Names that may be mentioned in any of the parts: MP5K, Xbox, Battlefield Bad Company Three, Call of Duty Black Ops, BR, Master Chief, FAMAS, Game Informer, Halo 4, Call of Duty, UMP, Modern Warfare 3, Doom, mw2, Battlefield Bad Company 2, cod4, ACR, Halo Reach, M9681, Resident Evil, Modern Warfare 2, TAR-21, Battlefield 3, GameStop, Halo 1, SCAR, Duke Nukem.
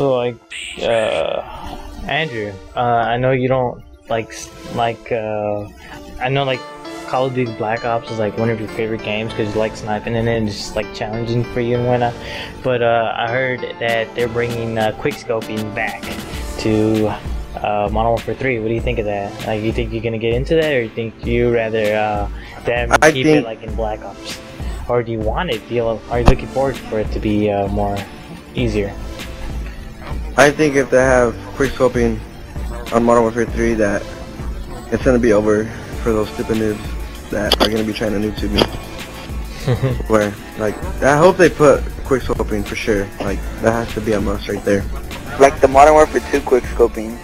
So like, Andrew, I know you don't I know like Call of Duty Black Ops is like one of your favorite games because you like sniping in it and it's just like challenging for you and whatnot. But I heard that they're bringing quickscoping back to Modern Warfare 3. What do you think of that? Like, you think you're gonna get into that, or you think you rather them keep it like in Black Ops, or do you want it? Are you looking forward for it to be more easier? I think if they have quickscoping on Modern Warfare 3, that it's gonna be over for those stupid noobs that are gonna be trying to noob to me. Where, like, I hope they put quickscoping for sure. Like, that has to be a must right there. Like the Modern Warfare 2 quickscoping.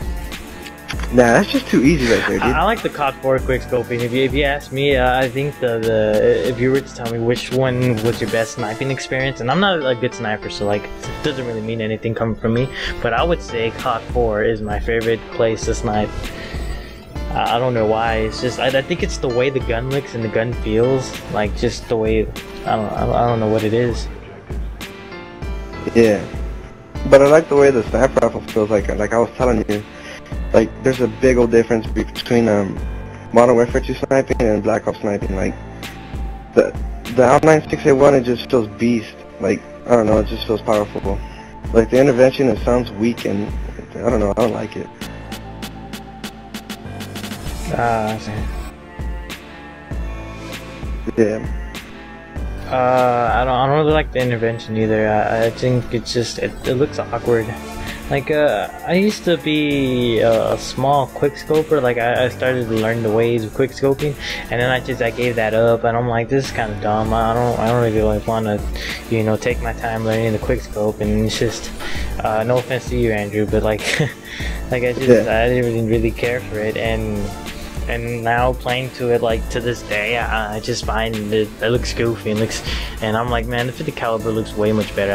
Nah, that's just too easy right there, dude. I like the COD 4 quickscoping. If you ask me, I think the if you were to tell me which one was your best sniping experience, and I'm not a good sniper, so like it doesn't really mean anything coming from me, but I would say COD 4 is my favorite place to snipe. I don't know why. It's just I think it's the way the gun looks and the gun feels, like just the way I don't know what it is. Yeah, but I like the way the sniper rifle feels. Like I was telling you. Like, there's a big old difference between Modern Warfare 2 sniping and Black Ops sniping. Like, the M9681, it just feels beast. Like, I don't know, it just feels powerful. Like, the intervention, it sounds weak, and I don't know, I don't like it. I see. Yeah. I don't really like the intervention either. I think it's just, it looks awkward. Like, I used to be a small quickscoper. Like, I started to learn the ways of quickscoping, and then I gave that up, and I'm like, this is kind of dumb. I don't really like want to, you know, take my time learning the quickscope, and it's just, no offense to you, Andrew, but like, like I didn't really care for it, and now playing to it, like, to this day, I just find it looks goofy and I'm like, man, the 50 caliber looks way much better.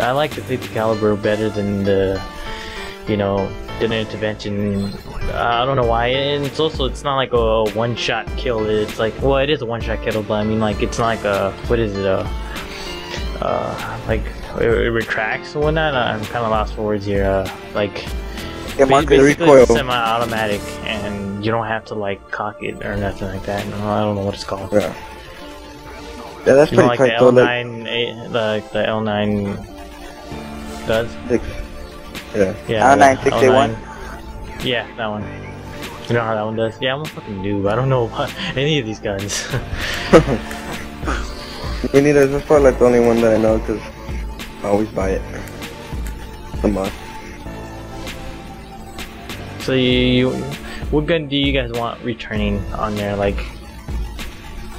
I like the 50 caliber better than the, you know, the intervention. I don't know why, and it's also, it's not like a one-shot kill. It's like, well, it is a one-shot kill, but I mean, like, it's not like a, what is it, like, it retracts and whatnot. I'm kind of lost for words here, like, yeah, basically recoil. It's semi-automatic, and you don't have to like cock it or nothing like that. No, I don't know what it's called. Yeah, yeah, that's pretty tight. Like the L9, like the L9 does. Six. Yeah. Yeah. L9 681. Yeah, that one. You know how that one does? Yeah, I'm a fucking noob. I don't know about any of these guns. Me neither. This is probably like the only one that I know because I always buy it. It's a must. So what gun do you guys want returning on there? Like,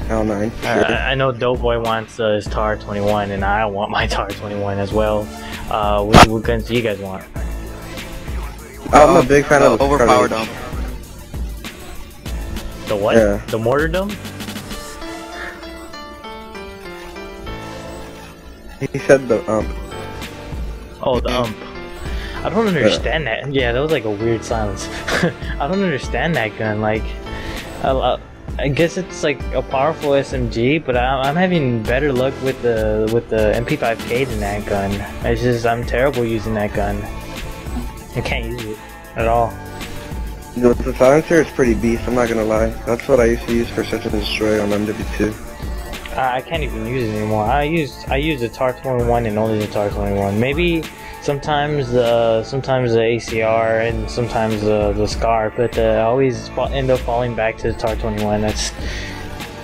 L9. I know Doughboy wants his TAR-21, and I want my TAR-21 as well. What guns do you guys want? I'm a big fan of the overpowered dome. The what? Yeah. The mortar dome? He said the ump. Oh, the ump. I don't understand that. Yeah, that was like a weird silence. I don't understand that gun. Like, I guess it's like a powerful SMG, but I'm having better luck with the MP5K than that gun. It's just I'm terrible using that gun. I can't use it at all. The silencer is pretty beast. I'm not gonna lie. That's what I used to use for Search and Destroy on MW2. I can't even use it anymore. I use the TAR-21 and only the TAR-21. Maybe. Sometimes the ACR and sometimes the SCAR, but I always end up falling back to the TAR-21. That's,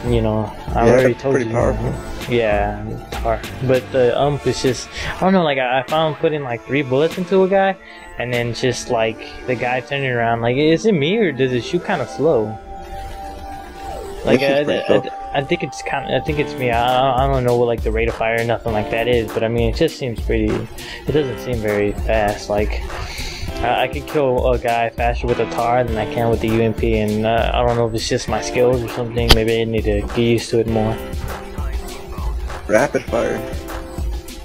you know, I already told you. Powerful. Yeah, TAR. But the ump is just, I don't know. Like I found putting like 3 bullets into a guy, and then just like the guy turning around, like, is it me or does it shoot kind of slow? Like I think it's kind of, I think it's me. I don't know what like the rate of fire or nothing like that is, but I mean it just seems pretty. It doesn't seem very fast. Like I could kill a guy faster with a TAR than I can with the UMP, and I don't know if it's just my skills or something. Maybe I need to get used to it more. Rapid fire.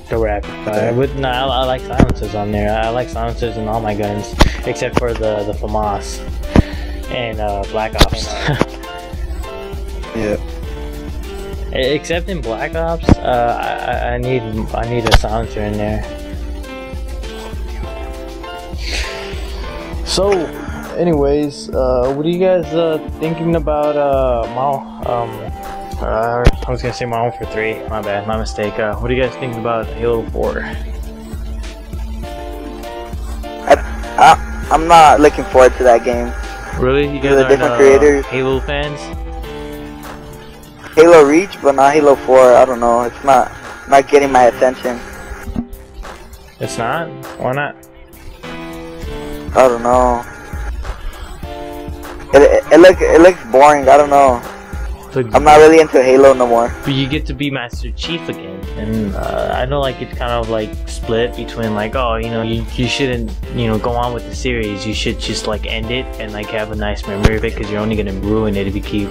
The rapid fire. But no, I like silencers on there. I like silencers in all my guns except for the FAMAS and Black Ops. Yeah. Except in Black Ops, I need a silencer in there. So anyways, what are you guys thinking about I was gonna say Modern Warfare 3, my bad, my mistake. What are you guys thinking about Halo 4? I'm not looking forward to that game. Really? You guys aren't Halo fans? Halo Reach, but not Halo 4. I don't know. It's not getting my attention. It's not? Why not? I don't know. It looks boring. I don't know. I'm not really into Halo no more. But you get to be Master Chief again, and I know like it's kind of like split between like, oh, you know, you shouldn't, you know, go on with the series. You should just like end it and like have a nice memory of it, because you're only gonna ruin it if you keep,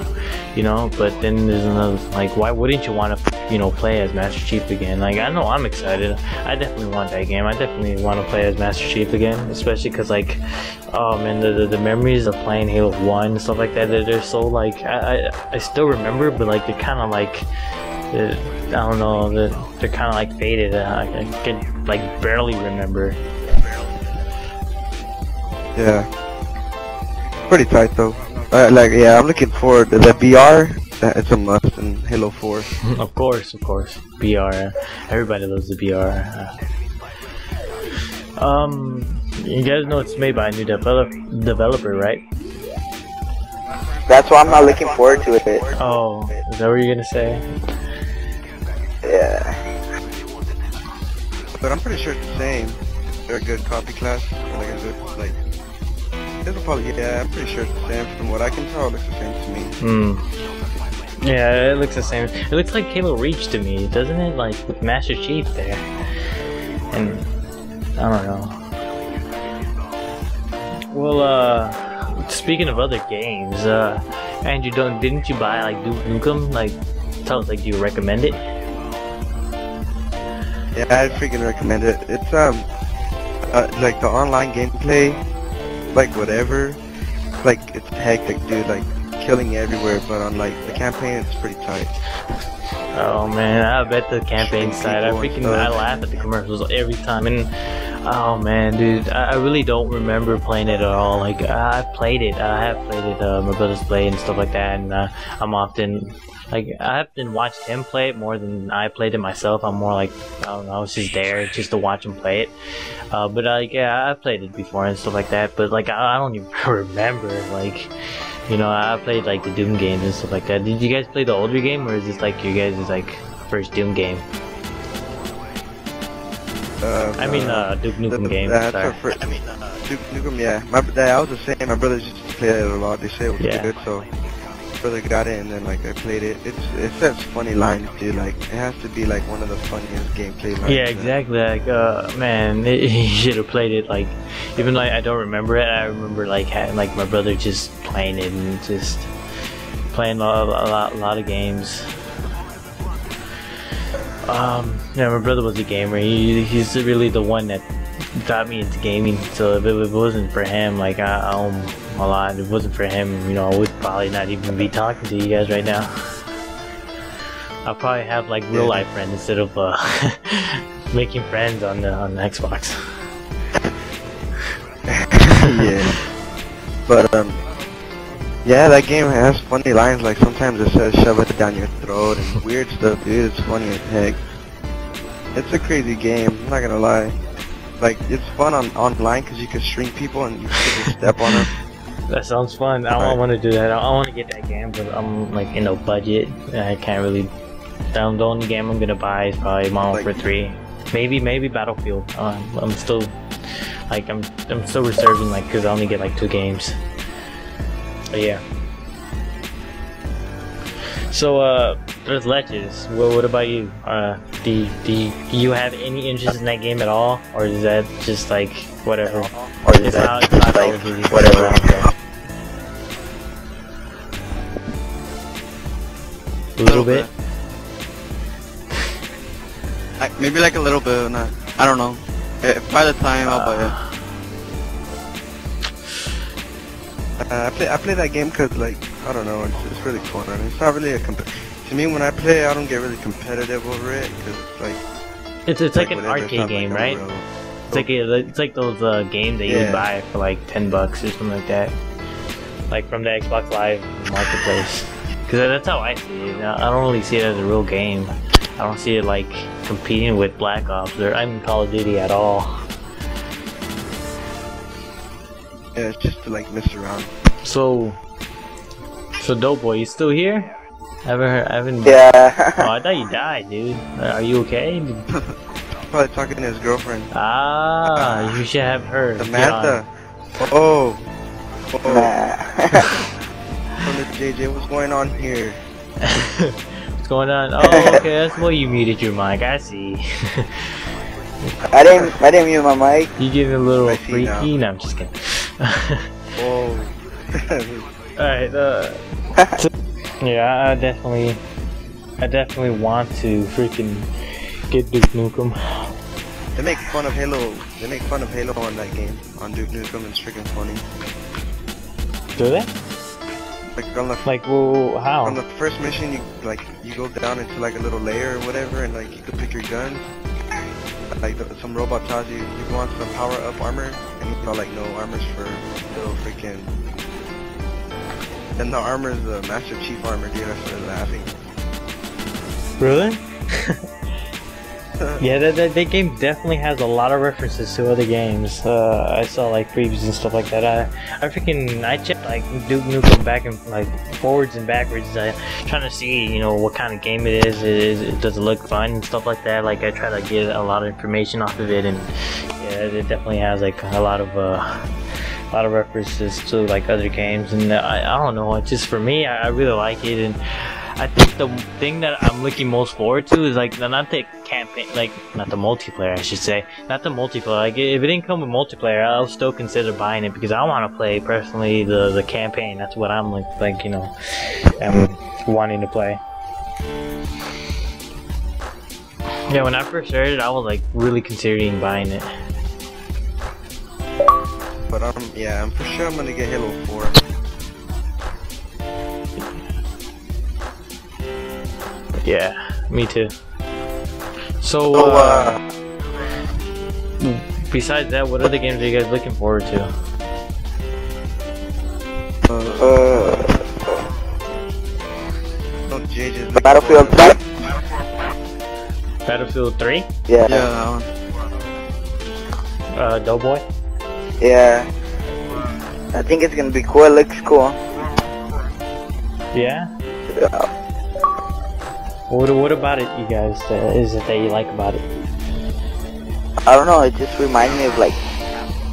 you know. But then there's another, like, why wouldn't you want to, you know, play as Master Chief again? Like, I know I'm excited. I definitely want that game. I definitely want to play as Master Chief again, especially because like, oh man, the memories of playing Halo 1 and stuff like that, they're so like, I still remember, but like they're kind of like, I don't know, they're kind of like faded. I can like barely remember. Yeah, pretty tight though. Like, yeah, I'm looking forward to the BR. It's a must in Halo 4. Of course, BR. Everybody loves the BR. You guys know it's made by a new developer, right? That's why I'm not looking forward to it. Oh, is that what you're gonna say? Yeah. But I'm pretty sure it's the same. They're a good copy class. I'm pretty sure it's the same. From what I can tell, it looks the same to me. Hmm. Yeah, it looks the same. It looks like Halo Reach to me, doesn't it? Like with Master Chief there. And I don't know. Well, speaking of other games, Andrew, didn't you buy like Duke Nukem? Like, tell us, like, do you recommend it? Yeah, I freaking recommend it. It's like the online gameplay, like whatever, like it's hectic, dude. Like killing everywhere, but on like the campaign, it's pretty tight. Oh man, I bet the campaign side. I laugh at the commercials every time. And oh man, dude, I really don't remember playing it at all. Like, I have played it, my brother's played and stuff like that, and I often watched him play it more than I played it myself. I'm more like, I don't know, I was just there just to watch him play it. But like, yeah, I played it before and stuff like that, but like, I don't even remember, like, you know, I played like the Doom games and stuff like that. Did you guys play the older game, or is this like your guys' like first Doom game? Duke Nukem game. Duke Nukem, yeah. I was the same. My brothers used to play it a lot. They say it was good, so my brother got it, and then like I played it. It's such funny lines, dude. Like it has to be like one of the funniest gameplay lines. Yeah, exactly. Like, man, you should have played it. Like, even like I don't remember it. I remember like having, like my brother just playing it and just playing a lot of games. Yeah, my brother was a gamer. He's really the one that got me into gaming. So if it wasn't for him, like I own a lot. If it wasn't for him, you know, I would probably not even be talking to you guys right now. I'll probably have like real life friends instead of making friends on the Xbox. Yeah, but yeah, that game has funny lines, like sometimes it says shove it down your throat and weird stuff, dude. It's funny as heck. It's a crazy game, I'm not gonna lie. Like, it's fun online because you can string people and you can just step on them. That sounds fun. I want to do that. I want to get that game, but I'm like in a budget and I can't really. The only game I'm gonna buy is probably Modern Warfare 3. Maybe Battlefield. I'm still like I'm still reserving, like, because I only get like 2 games. Yeah. So, there's Leches. What about you? Do you have any interest in that game at all, or is that just like whatever? Or is that just like whatever? A little bit. Maybe like a little bit, or not. I don't know. By the time I'll buy it. I play that game because, like, I don't know, it's really cool. I mean, it's not really to me, when I play, I don't get really competitive over it because, like, it's like an arcade game, right? It's like those games that you would buy for like $10 or something like that, like from the Xbox Live marketplace. Because that's how I see it. I don't really see it as a real game. I don't see it like competing with Black Ops or Call of Duty at all. Yeah, it's just to like mess around. So Doughboy, you still here? I haven't. Yeah. Oh, I thought you died, dude. Are you okay? Probably talking to his girlfriend. Ah, you should have her. Samantha. Oh. Oh. JJ, what's going on here? What's going on? Oh, okay. That's why you muted your mic. I see. I didn't mute my mic. You get a little freaky. No, I'm just kidding. Whoa. Alright. Yeah, I definitely want to freaking get Duke Nukem. They make fun of Halo. They make fun of Halo on that game, on Duke Nukem. It's freaking funny. Do they? Like on the how? On the first mission, you go down into like a little layer or whatever, and like you can pick your gun. Like some robot tells you you want some power up armor, and you thought like no armor's for little freaking. And the armor is the Master Chief armor, dude. I started laughing. Really? Yeah, that game definitely has a lot of references to other games. I saw like previews and stuff like that. I checked like Duke Nukem back and like forwards and backwards, trying to see what kind of game it is. Does it look fun and stuff like that? Like I try to get a lot of information off of it, and yeah, it definitely has like a lot of references to like other games, and I don't know, it's just for me, I really like it, and I think the thing that I'm looking most forward to is like not the campaign, like not the multiplayer, I should say, not the multiplayer. Like if it didn't come with multiplayer, I'll still consider buying it because I want to play personally the campaign. That's what I'm like I'm wanting to play. Yeah, when I first heard it, I was like really considering buying it. But I'm for sure I'm gonna get Halo 4. Yeah, me too. So besides that, what other games are you guys looking forward to? Battlefield 3? Yeah. Doughboy? Yeah, I think it's gonna be cool. It looks cool. Yeah? What about it, you guys, is it that you like about it? I don't know, it just reminds me of like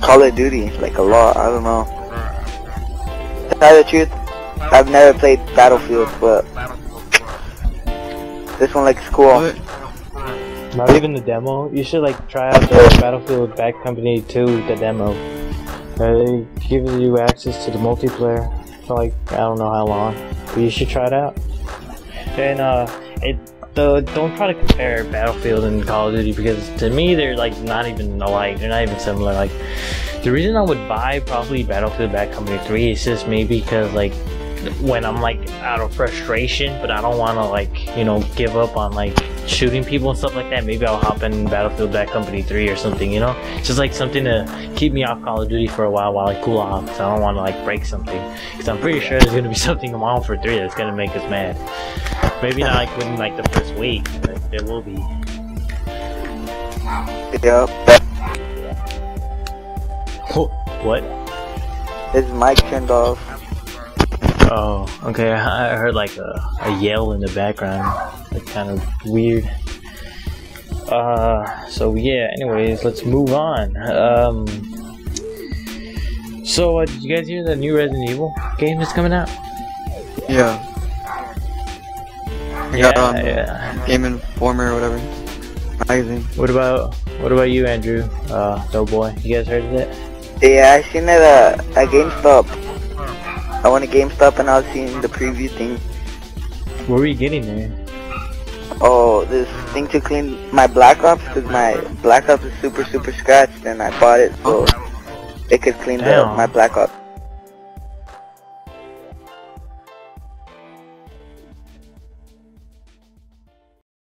Call of Duty, like a lot. I don't know. To tell the truth, I've never played Battlefield, but this one looks cool. Not even the demo. You should like try out the Battlefield Bad Company 2, the demo. It gives you access to the multiplayer for like I don't know how long, but you should try it out. And don't try to compare Battlefield and Call of Duty because to me they're like not even alike. They're not even similar. Like the reason I would buy probably Battlefield Bad Company 3 is just maybe because like, when I'm like out of frustration, but I don't want to like give up on like shooting people and stuff like that, maybe I'll hop in Battlefield Bad Company 3 or something, just like something to keep me off Call of Duty for a while I cool off, because I don't want to like break something, because I'm pretty sure there's gonna be something tomorrow for 3 that's gonna make us mad. Maybe not like within like the first week, but there will be. Yep. Oh, what? His mic turned off. Oh, okay. I heard like a yell in the background. Like kind of weird. So yeah. Anyways, let's move on. So did you guys hear the new Resident Evil game that's coming out? Yeah. I got Game Informer or whatever. Amazing. What about you, Andrew? Doughboy. You guys heard of it? Yeah, I seen it at GameStop. I went to GameStop and I was seeing the preview thing. What were you getting there? Oh, this thing to clean my Black Ops, because my Black Ops is super, super scratched, and I bought it so it could clean my Black Ops.